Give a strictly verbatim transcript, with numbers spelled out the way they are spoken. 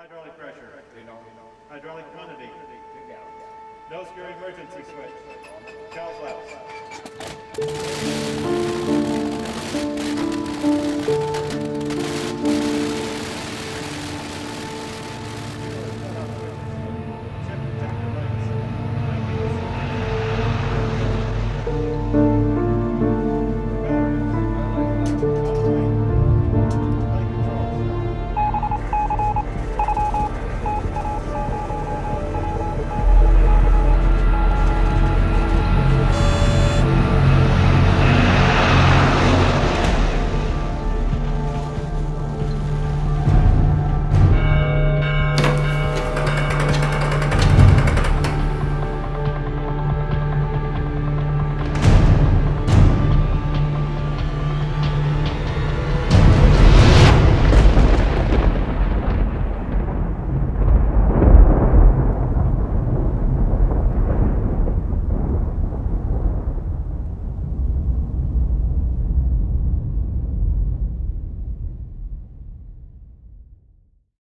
Hydraulic pressure. Hydraulic quantity. Nose gear emergency switch. Cow flaps.